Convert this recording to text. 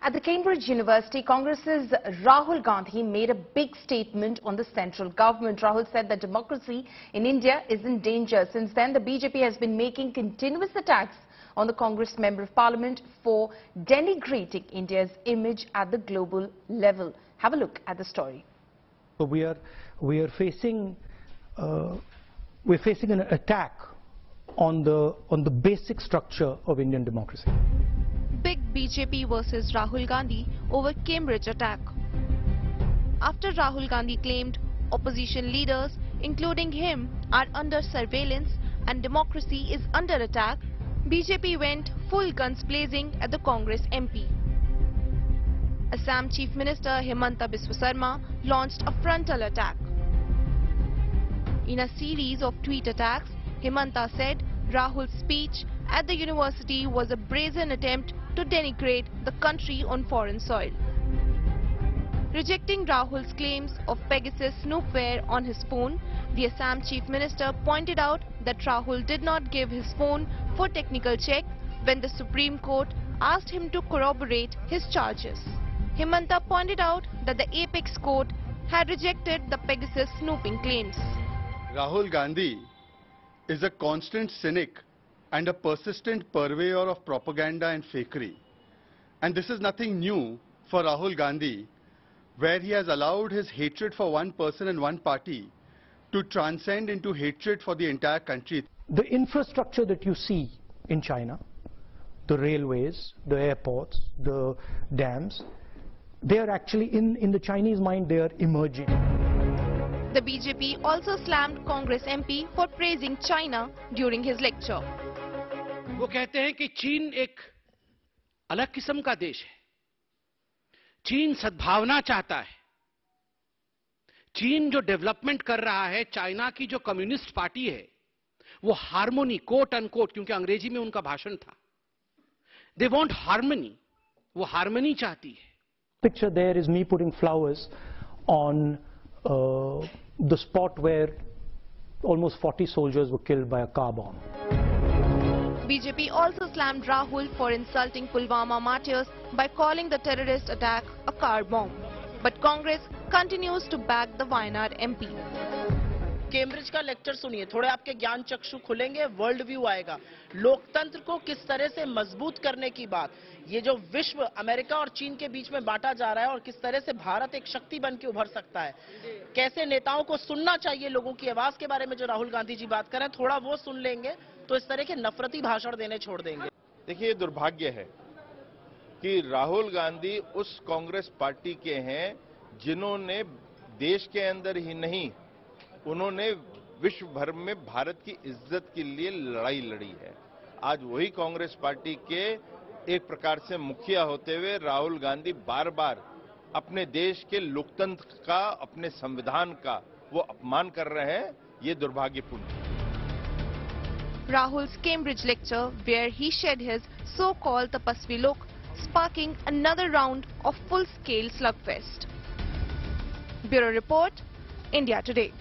At the Cambridge University, Congress's Rahul Gandhi made a big statement on the central government. Rahul said that democracy in India is in danger. Since then, the BJP has been making continuous attacks on the Congress Member of Parliament for denigrating India's image at the global level. Have a look at the story. So we're facing an attack on the basic structure of Indian democracy. Big BJP versus Rahul Gandhi over Cambridge attack. After Rahul Gandhi claimed opposition leaders, including him, are under surveillance and democracy is under attack, BJP went full guns blazing at the Congress MP. Assam Chief Minister Himanta Biswasarma launched a frontal attack. In a series of tweet attacks, Himanta said Rahul's speech at the university was a brazen attempt to denigrate the country on foreign soil. Rejecting Rahul's claims of Pegasus snoopware on his phone, the Assam Chief Minister pointed out that Rahul did not give his phone for technical check when the Supreme Court asked him to corroborate his charges. Himanta pointed out that the apex court had rejected the Pegasus snooping claims. Rahul Gandhi is a constant cynic and a persistent purveyor of propaganda and fakery. And this is nothing new for Rahul Gandhi, where he has allowed his hatred for one person and one party to transcend into hatred for the entire country. The infrastructure that you see in China, the railways, the airports, the dams, they are actually, in the Chinese mind, they are emerging. The BJP also slammed Congress MP for praising China during his lecture. वो कहते हैं कि चीन एक अलग किस्म का देश है. चीन सद्भावना चाहता है. चीन जो डेवलपमेंट कर रहा है, चाइना की जो कम्युनिस्ट पार्टी है, वो हार्मोनी, कोट अनकोट, क्योंकि अंग्रेजी में उनका भाषण था. They want harmony. वो हार्मनी चाहती है. Picture there is me putting flowers on the spot where almost 40 soldiers were killed by a car bomb. BJP also slammed Rahul for insulting Pulwama martyrs by calling the terrorist attack a car bomb. But Congress continues to back the Wayanad MP. Cambridge का lecture सुनिए, थोड़े आपके ज्ञान चक्षु खुलेंगे, world view आएगा. लोकतंत्र को किस तरह से मजबूत करने की बात, ये जो विश्व अमेरिका और चीन के बीच में बांटा जा रहा है और किस तरह से भारत एक शक्ति बन के उभर सकता है, कैसे नेताओं को सुनना चाहिए लोगों की आवाज के बारे में जो राहुल गांधी जी बात करें, थोड़ा वो सुन लेंगे तो इस तरह के नफरती भाषण देने छोड़ देंगे. देखिए, दुर्भाग्य है कि राहुल गांधी उस कांग्रेस पार्टी के हैं जिन्होंने देश के अंदर ही नहीं, उन्होंने विश्व भर में भारत की इज्जत के लिए लड़ाई लड़ी है. आज वही कांग्रेस पार्टी के एक प्रकार से मुखिया होते हुए राहुल गांधी बार बार अपने देश के लोकतंत्र का, अपने संविधान का वो अपमान कर रहे हैं. ये दुर्भाग्यपूर्ण है. Rahul's Cambridge lecture, where he shed his so-called tapasvi look, sparking another round of full-scale slugfest. Bureau Report, India Today.